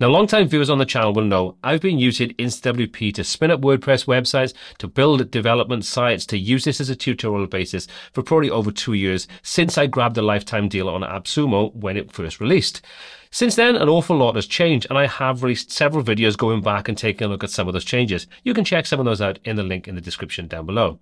Now, long-time viewers on the channel will know I've been using InstaWP to spin up WordPress websites, to build development sites, to use this as a tutorial basis for probably over 2 years since I grabbed the lifetime deal on AppSumo when it first released. Since then, an awful lot has changed, and I have released several videos going back and taking a look at some of those changes. You can check some of those out in the link in the description down below.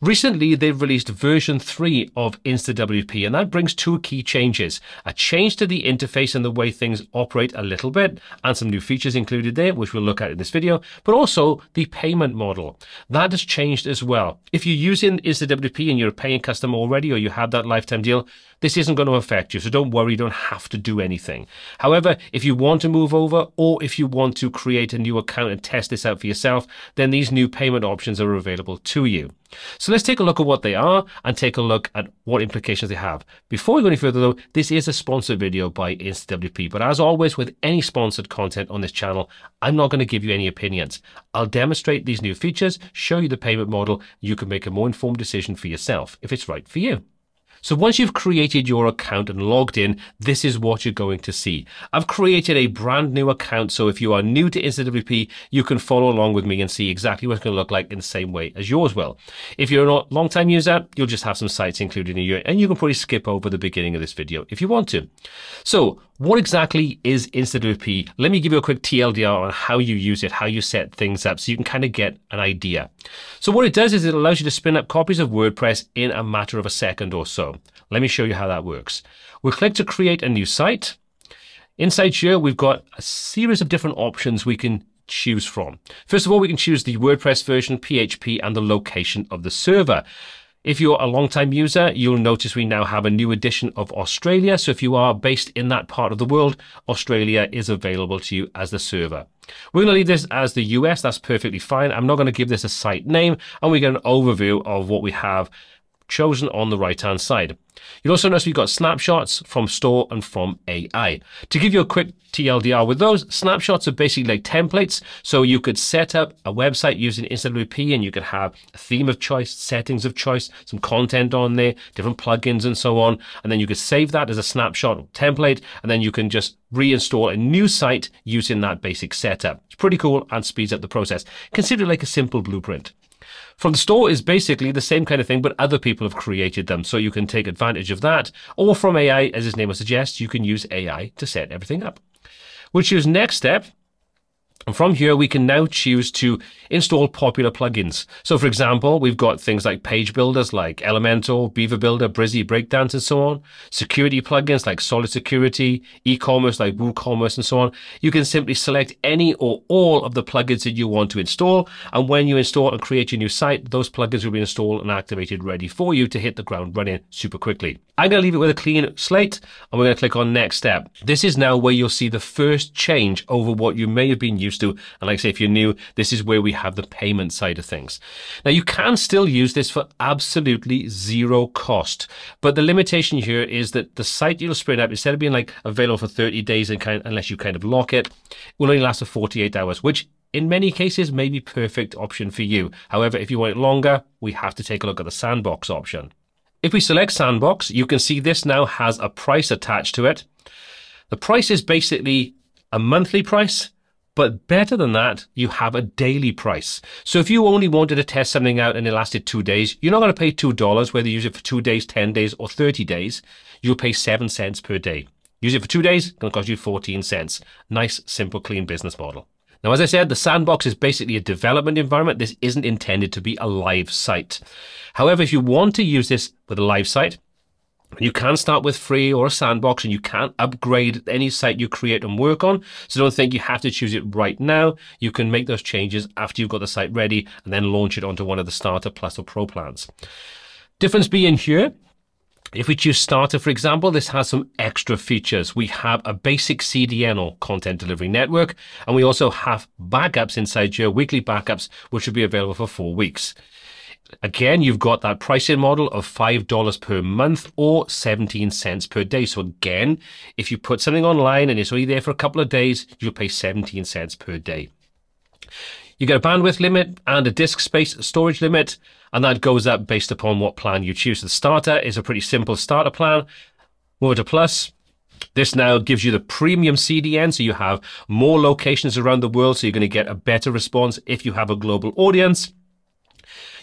Recently, they've released version 3 of InstaWP, and that brings 2 key changes. A change to the interface and the way things operate a little bit, and some new features included there, which we'll look at in this video, but also the payment model. That has changed as well. If you're using InstaWP and you're a paying customer already, or you have that lifetime deal, this isn't going to affect you, so don't worry, you don't have to do anything. However, if you want to move over, or if you want to create a new account and test this out for yourself, then these new payment options are available to you. So let's take a look at what they are and take a look at what implications they have. Before we go any further though, this is a sponsored video by InstaWP, but as always with any sponsored content on this channel, I'm not going to give you any opinions. I'll demonstrate these new features, show you the payment model, you can make a more informed decision for yourself if it's right for you. So once you've created your account and logged in, this is what you're going to see. I've created a brand new account, so if you are new to InstaWP, you can follow along with me and see exactly what it's going to look like in the same way as yours will. If you're not a long-time user, you'll just have some sites included in your, and you can probably skip over the beginning of this video if you want to. So what exactly is InstaWP? Let me give you a quick TLDR on how you use it, how you set things up, so you can kind of get an idea. So what it does is it allows you to spin up copies of WordPress in a matter of a second or so. Let me show you how that works. We'll click to create a new site. Inside here, we've got a series of different options we can choose from. First of all, we can choose the WordPress version, PHP, and the location of the server. If you're a long-time user, you'll notice we now have a new edition of Australia. So if you are based in that part of the world, Australia is available to you as the server. We're going to leave this as the US. That's perfectly fine. I'm not going to give this a site name, and we get an overview of what we have chosen on the right-hand side. You'll also notice we've got snapshots from store and from AI. To give you a quick TLDR with those, snapshots are basically like templates. So you could set up a website using InstaWP, and you could have a theme of choice, settings of choice, some content on there, different plugins and so on. And then you could save that as a snapshot template, and then you can just reinstall a new site using that basic setup. It's pretty cool and speeds up the process. Consider it like a simple blueprint. From the store is basically the same kind of thing, but other people have created them, so you can take advantage of that. Or from AI, as its name will suggest, you can use AI to set everything up. We'll choose next step. And from here, we can now choose to install popular plugins. So for example, we've got things like page builders like Elementor, Beaver Builder, Brizzy, Breakdance, and so on. Security plugins like Solid Security, e-commerce like WooCommerce, and so on. You can simply select any or all of the plugins that you want to install. And when you install and create your new site, those plugins will be installed and activated ready for you to hit the ground running super quickly. I'm going to leave it with a clean slate, and we're going to click on next step. This is now where you'll see the first change over what you may have been used to. And like I say, if you're new, this is where we have the payment side of things. Now, you can still use this for absolutely zero cost, but the limitation here is that the site you'll spin up, instead of being like available for 30 days and unless you kind of lock it, will only last for 48 hours, which in many cases may be perfect option for you. However, if you want it longer, we have to take a look at the sandbox option. If we select sandbox, you can see this now has a price attached to it. The price is basically a monthly price, but better than that, you have a daily price. So if you only wanted to test something out and it lasted 2 days, you're not going to pay $2, whether you use it for 2 days, 10 days, or 30 days. You'll pay 7 cents per day. Use it for 2 days, it's going to cost you 14 cents. Nice, simple, clean business model. Now, as I said, the sandbox is basically a development environment. This isn't intended to be a live site. However, if you want to use this with a live site, you can start with free or a sandbox, and you can upgrade any site you create and work on. So don't think you have to choose it right now. You can make those changes after you've got the site ready and then launch it onto one of the starter, plus, or pro plans. Difference being here, if we choose starter, for example, this has some extra features. We have a basic CDN, or content delivery network, and we also have backups inside here, weekly backups, which will be available for 4 weeks. Again, you've got that pricing model of $5 per month or 17 cents per day. So again, if you put something online and it's only there for a couple of days, you'll pay 17 cents per day. You get a bandwidth limit and a disk space storage limit, and that goes up based upon what plan you choose. The starter is a pretty simple starter plan. Move to plus, This now gives you the premium CDN, so you have more locations around the world, so you're going to get a better response if you have a global audience.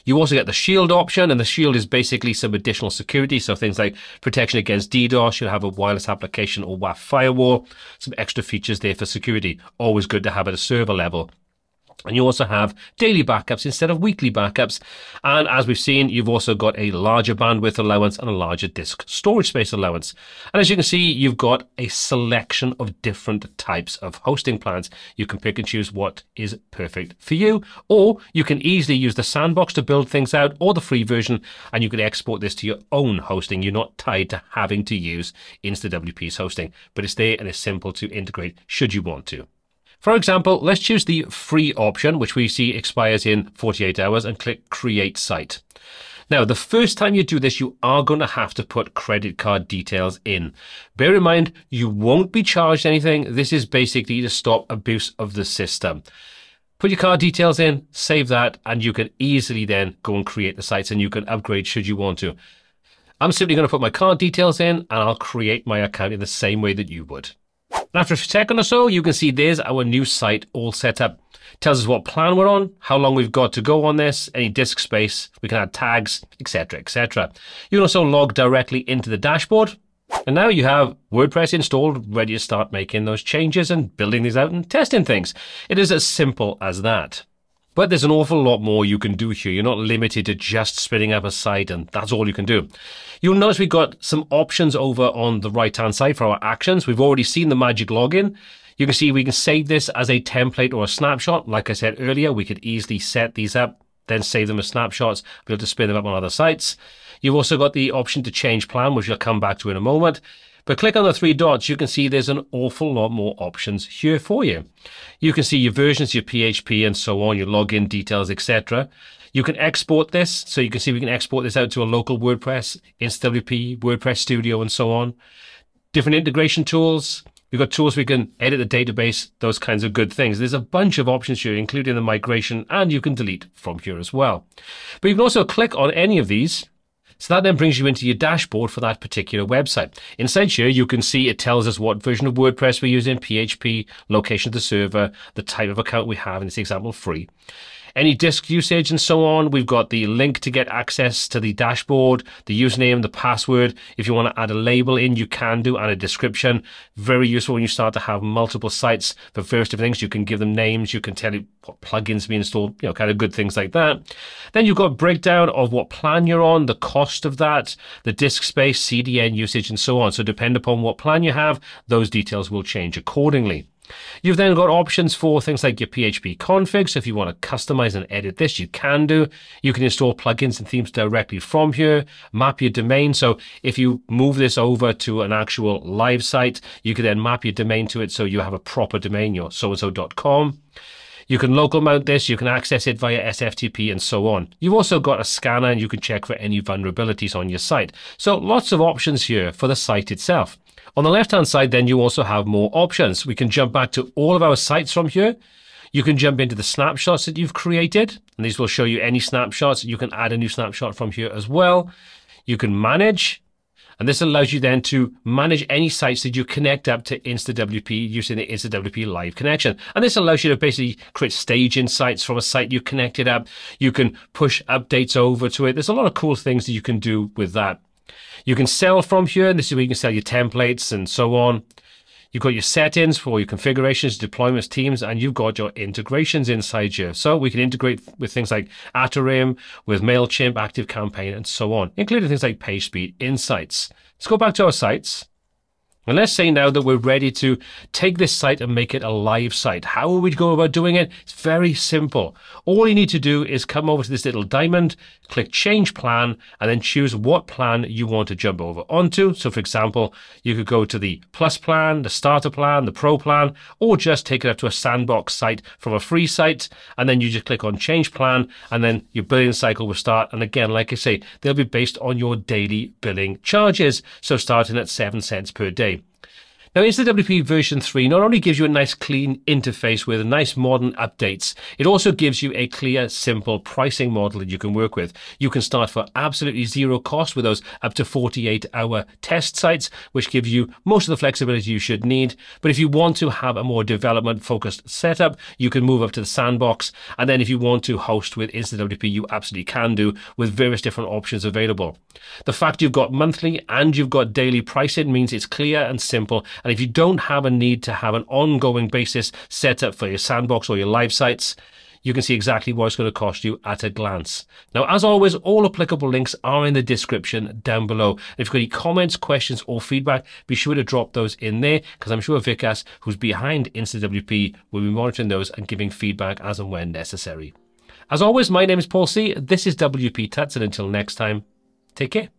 You also get the shield option, and the shield is basically some additional security. So things like protection against DDoS, you'll have a wireless application or WAF firewall, some extra features there for security. Always good to have at a server level. And you also have daily backups instead of weekly backups. And as we've seen, you've also got a larger bandwidth allowance and a larger disk storage space allowance. And as you can see, you've got a selection of different types of hosting plans. You can pick and choose what is perfect for you, or you can easily use the sandbox to build things out, or the free version, and you can export this to your own hosting. You're not tied to having to use InstaWP's hosting, but it's there and it's simple to integrate should you want to. For example, let's choose the free option, which we see expires in 48 hours, and click Create Site. Now, the first time you do this, you are going to have to put credit card details in. Bear in mind, you won't be charged anything. This is basically to stop abuse of the system. Put your card details in, save that, and you can easily then go and create the sites, and you can upgrade should you want to. I'm simply going to put my card details in, and I'll create my account in the same way that you would. After a second or so, you can see there's our new site all set up. Tells us what plan we're on, how long we've got to go on this, any disk space, we can add tags, etc, etc. You can also log directly into the dashboard. And now you have WordPress installed, ready to start making those changes and building these out and testing things. It is as simple as that. But there's an awful lot more you can do here. You're not limited to just spinning up a site and that's all you can do. You'll notice we've got some options over on the right-hand side for our actions. We've already seen the magic login. You can see we can save this as a template or a snapshot. Like I said earlier, we could easily set these up, then save them as snapshots, be able to spin them up on other sites. You've also got the option to change plan, which we'll come back to in a moment. But click on the three dots, you can see there's an awful lot more options here for you. You can see your versions, your PHP and so on, your login details, etc. You can export this, so you can see we can export this out to a local WordPress, InstaWP, WordPress Studio and so on. Different integration tools. We've got tools we can edit the database, those kinds of good things. There's a bunch of options here, including the migration, and you can delete from here as well. But you can also click on any of these. So that then brings you into your dashboard for that particular website. Inside here, you can see it tells us what version of WordPress we're using, PHP, location of the server, the type of account we have, in this example, free. Any disk usage and so on. We've got the link to get access to the dashboard, the username, the password. If you want to add a label in, you can do, and a description. Very useful when you start to have multiple sites for various different things. You can give them names. You can tell it what plugins we installed, you know, kind of good things like that. Then you've got a breakdown of what plan you're on, the cost of that, the disk space, CDN usage, and so on. So depend upon what plan you have, those details will change accordingly. You've then got options for things like your PHP config. So if you want to customize and edit this, you can do. You can install plugins and themes directly from here, map your domain. So if you move this over to an actual live site, you can then map your domain to it so you have a proper domain, your soandso.com. You can local mount this, you can access it via SFTP and so on. You've also got a scanner and you can check for any vulnerabilities on your site. So lots of options here for the site itself. On the left-hand side, then, you also have more options. We can jump back to all of our sites from here. You can jump into the snapshots that you've created, and these will show you any snapshots. You can add a new snapshot from here as well. You can manage, and this allows you then to manage any sites that you connect up to InstaWP using the InstaWP live connection. And this allows you to basically create stage insights from a site you connected up. You can push updates over to it. There's a lot of cool things that you can do with that. You can sell from here, and this is where you can sell your templates and so on. You've got your settings for your configurations, deployments, teams, and you've got your integrations inside here. So we can integrate with things like Atarim, with MailChimp, ActiveCampaign, and so on, including things like PageSpeed Insights. Let's go back to our sites. And let's say now that we're ready to take this site and make it a live site. How will we go about doing it? It's very simple. All you need to do is come over to this little diamond, click Change Plan, and then choose what plan you want to jump over onto. So for example, you could go to the Plus plan, the Starter plan, the Pro plan, or just take it up to a sandbox site from a free site. And then you just click on Change Plan, and then your billing cycle will start. And again, like I say, they'll be based on your daily billing charges. So starting at 7 cents per day. Now, InstaWP version 3 not only gives you a nice clean interface with nice modern updates, it also gives you a clear, simple pricing model that you can work with. You can start for absolutely zero cost with those up to 48-hour test sites, which gives you most of the flexibility you should need. But if you want to have a more development-focused setup, you can move up to the sandbox. And then if you want to host with InstaWP, you absolutely can do, with various different options available. The fact you've got monthly and you've got daily pricing means it's clear and simple. And if you don't have a need to have an ongoing basis set up for your sandbox or your live sites, you can see exactly what it's going to cost you at a glance. Now, as always, all applicable links are in the description down below. If you've got any comments, questions, or feedback, be sure to drop those in there, because I'm sure Vikas, who's behind InstaWP, will be monitoring those and giving feedback as and when necessary. As always, my name is Paul C. This is WP Tuts, and until next time, take care.